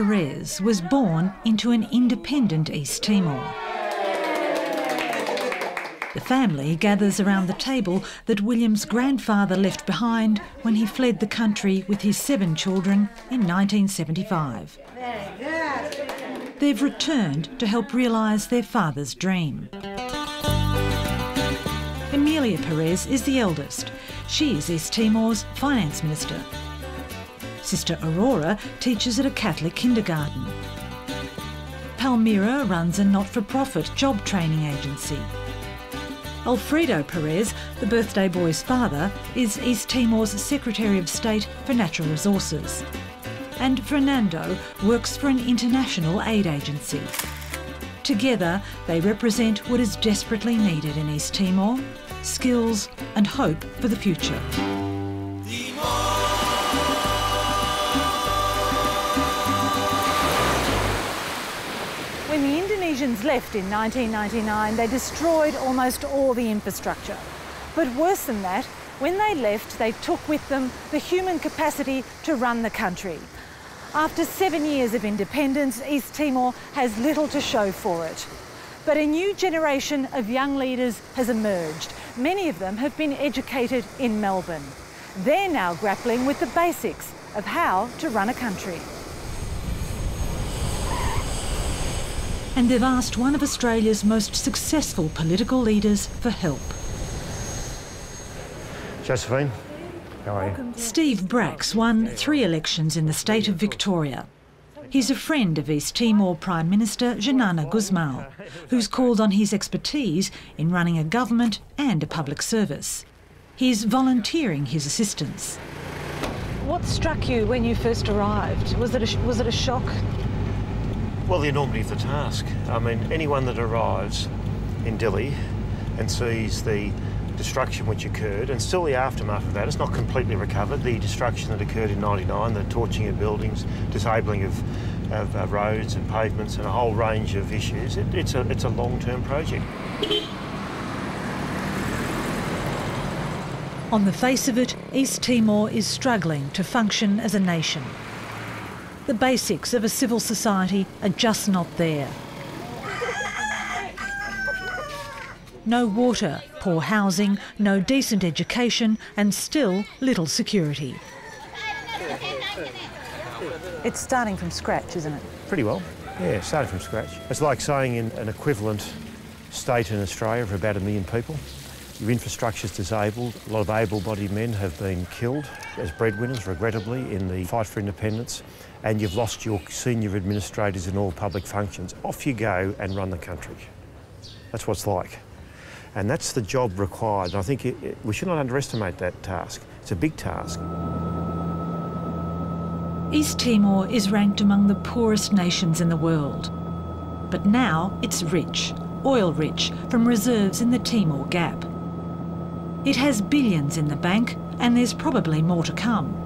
Perez was born into an independent East Timor. The family gathers around the table that William's grandfather left behind when he fled the country with his 7 children in 1975. They've returned to help realise their father's dream. Emilia Pires is the eldest. She is East Timor's finance minister. Sister Aurora teaches at a Catholic kindergarten. Palmira runs a not-for-profit job training agency. Alfredo Perez, the birthday boy's father, is East Timor's Secretary of State for Natural Resources. And Fernando works for an international aid agency. Together, they represent what is desperately needed in East Timor: skills and hope for the future. When the Indonesians left in 1999, they destroyed almost all the infrastructure. But worse than that, when they left, they took with them the human capacity to run the country. After 7 years of independence, East Timor has little to show for it. But a new generation of young leaders has emerged. Many of them have been educated in Melbourne. They're now grappling with the basics of how to run a country. And they've asked one of Australia's most successful political leaders for help. Josephine. How are you? Steve Bracks won 3 elections in the state of Victoria. He's a friend of East Timor Prime Minister Xanana Gusmão, who's called on his expertise in running a government and a public service. He's volunteering his assistance. What struck you when you first arrived? Was it a shock? Well, the enormity of the task. I mean, anyone that arrives in Dili and sees the destruction which occurred, and still the aftermath of that, it's not completely recovered, the destruction that occurred in 99, the torching of buildings, disabling of roads and pavements and a whole range of issues, it's a long-term project. On the face of it, East Timor is struggling to function as a nation. The basics of a civil society are just not there. No water, poor housing, no decent education, and still little security. It's starting from scratch, isn't it? Pretty well, yeah, starting from scratch. It's like saying in an equivalent state in Australia for about 1 million people, your infrastructure's disabled, a lot of able-bodied men have been killed as breadwinners, regrettably, in the fight for independence, and you've lost your senior administrators in all public functions. Off you go and run the country. That's what it's like. And that's the job required. And I think we should not underestimate that task. It's a big task. East Timor is ranked among the poorest nations in the world. But now it's rich, oil-rich, from reserves in the Timor Gap. It has billions in the bank, and there's probably more to come.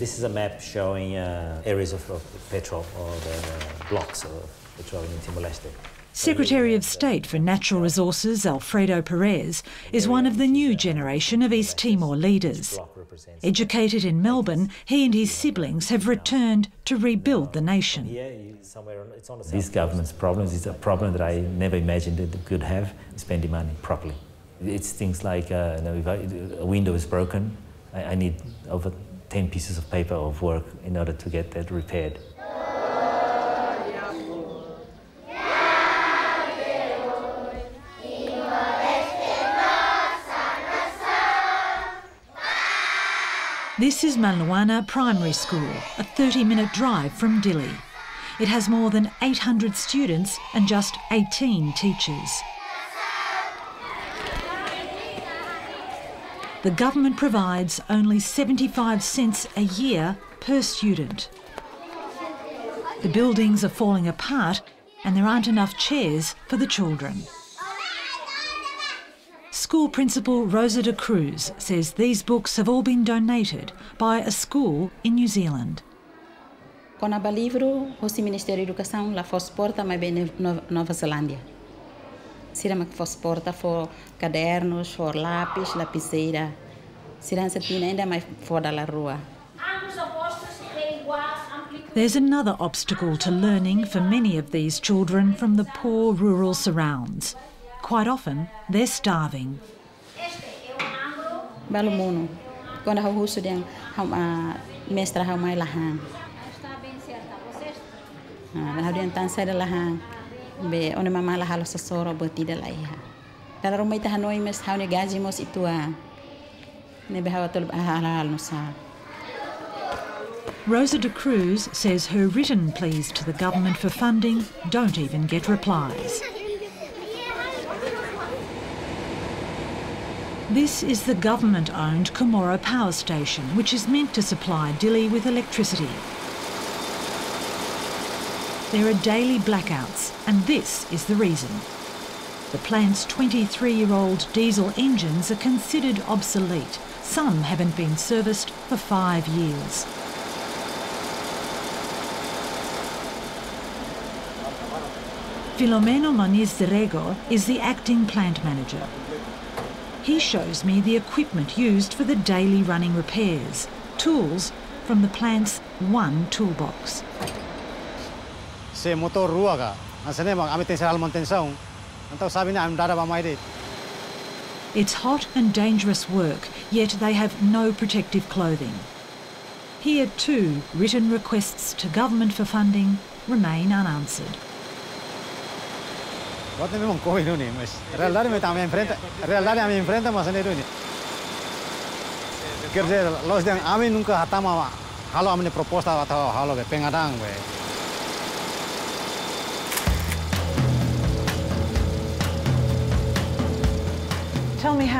This is a map showing areas of petrol, or the blocks of petrol in Timor-Leste. Secretary of State for Natural Resources Alfredo Perez is one of the new generation of East Timor leaders. Educated in Melbourne, he and his siblings have returned to rebuild the nation. This government's problems is a problem that I never imagined it could have, spending money properly. It's things like if a window is broken, I need over 10 pieces of paper of work in order to get that repaired. This is Maluana Primary School, a 30-minute drive from Dili. It has more than 800 students and just 18 teachers. The government provides only 75 cents a year per student. The buildings are falling apart and there aren't enough chairs for the children. School principal Rosa de Cruz says these books have all been donated by a school in New Zealand. Com o livro, o Ministério da Educação lá fora exporta mais bem Nova Zelândia. Sirama que fosse porta for cadernos, for lápis, lapiseira. Sirama se tinha ainda mais fora da rua. There's another obstacle to learning for many of these children from the poor rural surrounds. Quite often, they're starving. Rosa de Cruz says her written pleas to the government for funding don't even get replies. This is the government-owned Komoro power station, which is meant to supply Dili with electricity. There are daily blackouts, and this is the reason. The plant's 23-year-old diesel engines are considered obsolete. Some haven't been serviced for 5 years. Filomeno Moniz de Rego is the acting plant manager. He shows me the equipment used for the daily running repairs, tools from the plant's one toolbox. Se motor ruaga, ansenema ami tensar manutenção, então sabe na andara ba maire. It's hot and dangerous work, yet they have no protective clothing. Here too, written requests to government for funding remain unanswered. Tell me how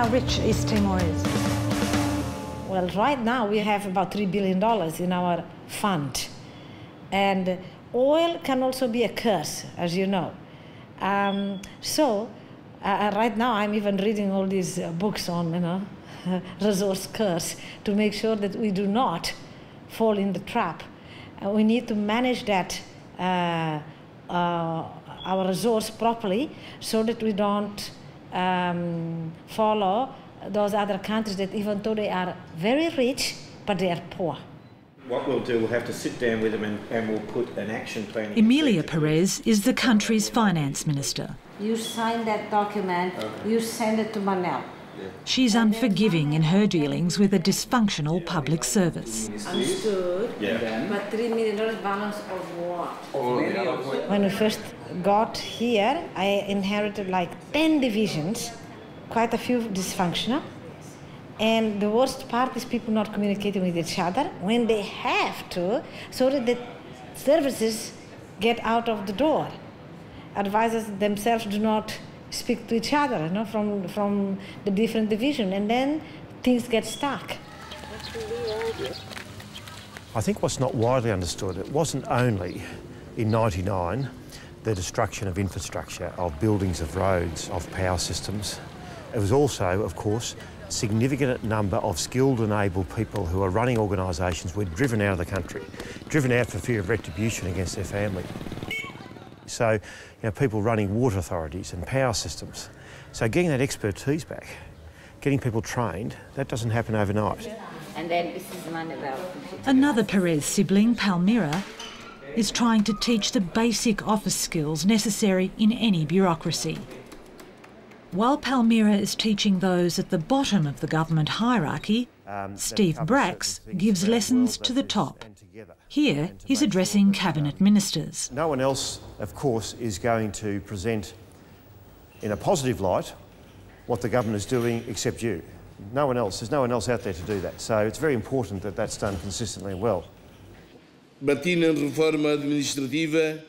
rich East Timor is. Well, right now we have about $3 billion in our fund, and oil can also be a curse, as you know. Right now I'm even reading all these books on, resource curse to make sure that we do not fall in the trap. We need to manage that, our resource properly so that we don't follow those other countries that even though they are very rich, but they are poor. What we'll do, we'll have to sit down with them and we'll put an action plan. Emilia Pires is the country's finance minister. You sign that document, okay. You send it to Manel. Yeah. She's unforgiving in her dealings with a dysfunctional public service. Understood, yeah. But $3 million balance of what? When we first got here, I inherited like 10 divisions, quite a few dysfunctional. And the worst part is people not communicating with each other when they have to, so that the services get out of the door. Advisors themselves do not speak to each other, from the different division, and then things get stuck. I think what's not widely understood, it wasn't only in '99 the destruction of infrastructure, of buildings, of roads, of power systems. It was also, of course, significant number of skilled and able people who are running organisations were driven out of the country, driven out for fear of retribution against their family. So, people running water authorities and power systems. So getting that expertise back, getting people trained, that doesn't happen overnight. And then this is another Perez sibling, Palmira, is trying to teach the basic office skills necessary in any bureaucracy. While Palmira is teaching those at the bottom of the government hierarchy, Steve Bracks gives lessons to the top. Here he's addressing cabinet ministers. No one else, of course, is going to present in a positive light what the government is doing except you. No one else. There's no one else out there to do that. So it's very important that that's done consistently and well. Batina reforma administrativa.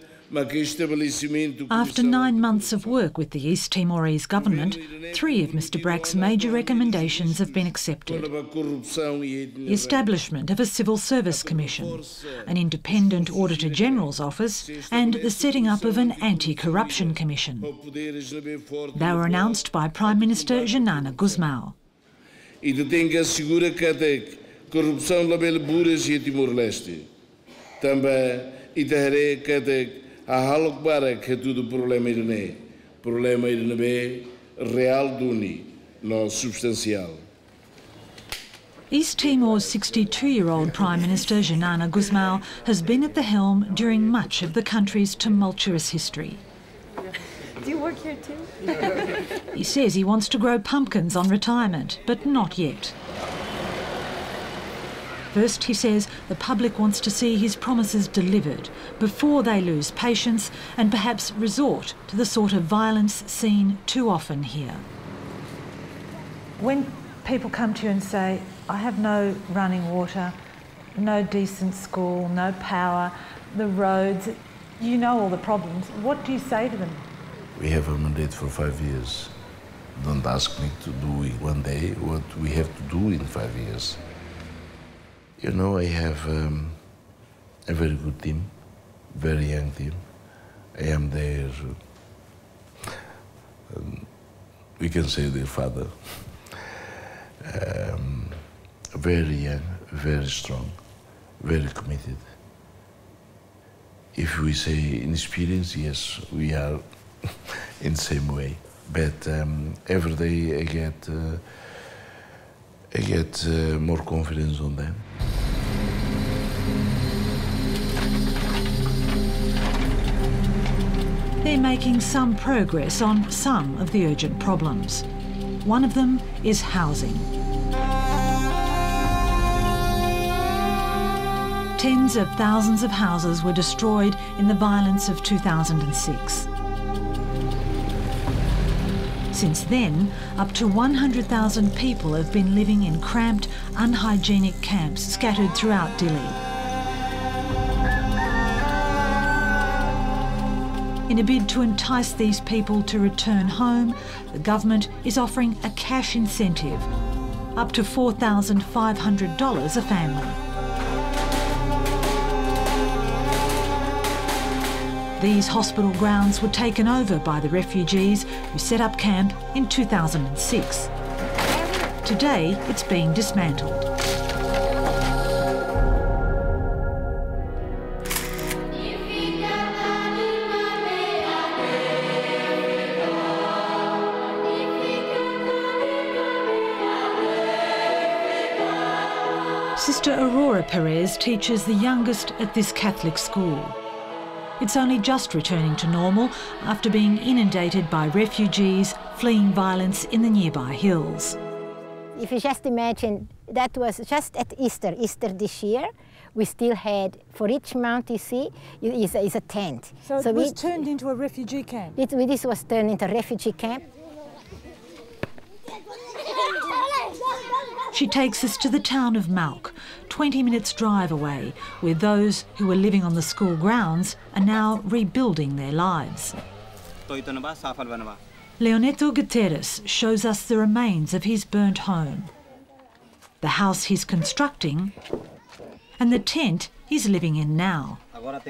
After 9 months of work with the East Timorese government, 3 of Mr Bracks' major recommendations have been accepted. The establishment of a civil service commission, an independent Auditor-General's office and the setting up of an anti-corruption commission. They were announced by Prime Minister Xanana Gusmão. Também a halok bara que tudo problema irene problema é real do UNI, não substancial. East Timor's 62-year-old Prime Minister Xanana Gusmão has been at the helm during much of the country's tumultuous history. Do you work here too? He says he wants to grow pumpkins on retirement, but not yet. First, he says, the public wants to see his promises delivered before they lose patience and perhaps resort to the sort of violence seen too often here. When people come to you and say, I have no running water, no decent school, no power, the roads, you know all the problems. What do you say to them? We have a mandate for 5 years. Don't ask me to do in one day what we have to do in 5 years. You know, I have a very good team, very young team. I am their, we can say their father. Very young, very strong, very committed. If we say inexperienced, yes, we are in the same way. But every day I get more confidence on them. They're making some progress on some of the urgent problems. One of them is housing. Tens of thousands of houses were destroyed in the violence of 2006. Since then, up to 100,000 people have been living in cramped, unhygienic camps scattered throughout Dili. In a bid to entice these people to return home, the government is offering a cash incentive, up to $4,500 a family. These hospital grounds were taken over by the refugees who set up camp in 2006. Today, it's being dismantled. Sister Aurora Perez teaches the youngest at this Catholic school. It's only just returning to normal after being inundated by refugees fleeing violence in the nearby hills. If you just imagine, that was just at Easter, Easter this year. We still had, for each mount you see, is a tent. So it was turned into a refugee camp? This was turned into a refugee camp. She takes us to the town of Malk, 20 minutes drive away, where those who were living on the school grounds are now rebuilding their lives. Leonetto Guterres shows us the remains of his burnt home, the house he's constructing, and the tent he's living in now. The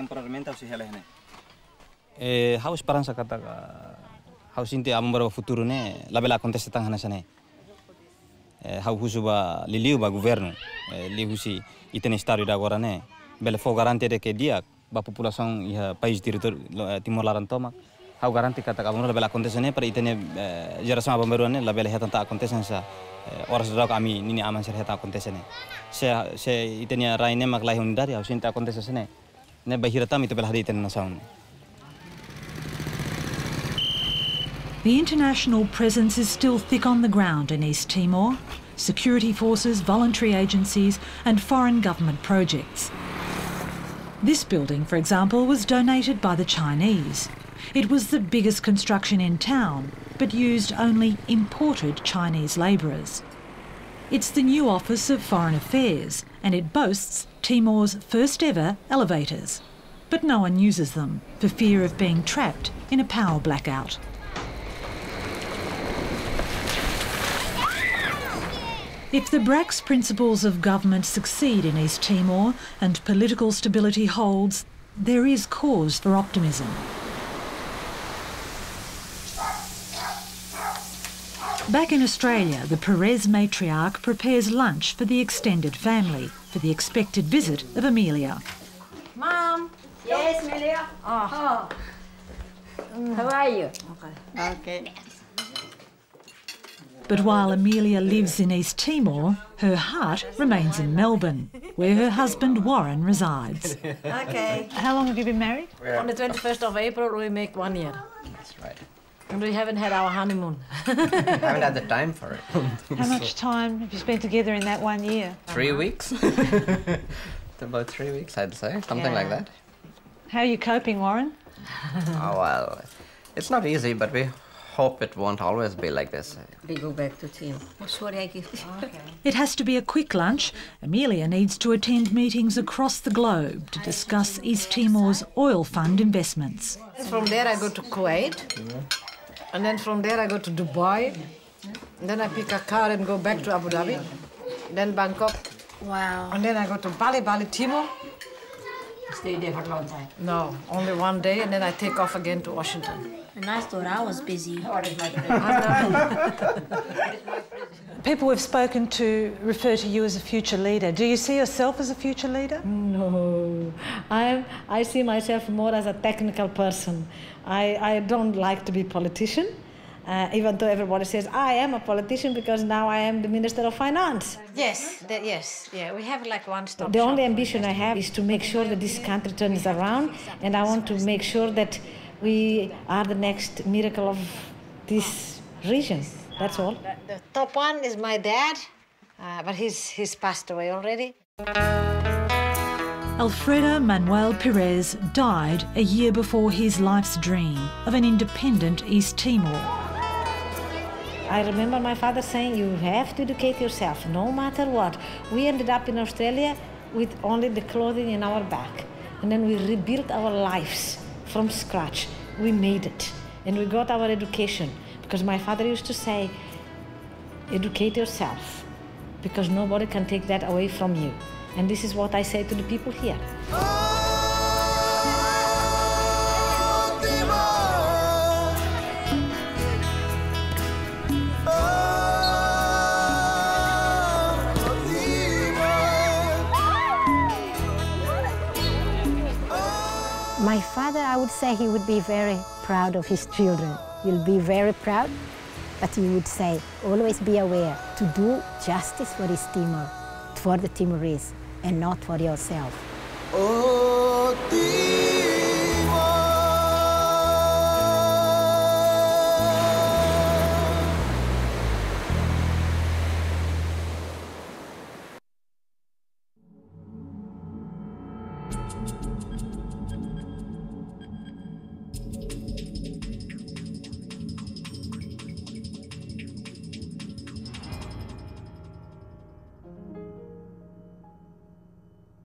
international presence is still thick on the ground in East Timor. Security forces, voluntary agencies and foreign government projects. This building, for example, was donated by the Chinese. It was the biggest construction in town, but used only imported Chinese labourers. It's the new Office of Foreign Affairs, and it boasts Timor's first ever elevators. But no one uses them for fear of being trapped in a power blackout. If the Bracks principles of government succeed in East Timor and political stability holds, there is cause for optimism. Back in Australia, the Perez matriarch prepares lunch for the extended family for the expected visit of Emilia. Mum? Yes, Emilia? Oh. How are you? Okay. Okay. But while Emilia lives in East Timor, her heart remains in Melbourne, where her husband Warren resides. Okay. How long have you been married? Yeah. On the 21st of April, we make 1 year. That's right. And we haven't had our honeymoon. Haven't had the time for it. How much time have you spent together in that 1 year? 3 weeks. About 3 weeks, I'd say, something like that. How are you coping, Warren? Oh, well, it's not easy, but we hope it won't always be like this. We go back to team. It has to be a quick lunch. Emilia needs to attend meetings across the globe to discuss East Timor's oil fund investments. From there I go to Kuwait, and then from there I go to Dubai, and then I pick a car and go back to Abu Dhabi, then Bangkok. Wow. And then I go to Bali, Bali, Timor. Stay there for a long time? No, only 1 day, and then I take off again to Washington. And I thought I was busy. People we've spoken to refer to you as a future leader. Do you see yourself as a future leader? No. I see myself more as a technical person. I don't like to be a politician, even though everybody says I am a politician because now I am the Minister of Finance. Yes, yes. Yeah, we have like one-stop shop. The only ambition I have is to make sure that this country turns around, and I want to make sure that we are the next miracle of this region, that's all. The top one is my dad, but he's passed away already. Alfredo Manuel Pires died a year before his life's dream of an independent East Timor. I remember my father saying, you have to educate yourself, no matter what. We ended up in Australia with only the clothing in our back, and then we rebuilt our lives. From scratch, we made it, and we got our education, because my father used to say, educate yourself, because nobody can take that away from you. And this is what I say to the people here. My father, I would say he would be very proud of his children. He'll be very proud, but he would say, always be aware to do justice for his Timor, for the Timorese, and not for yourself. Oh,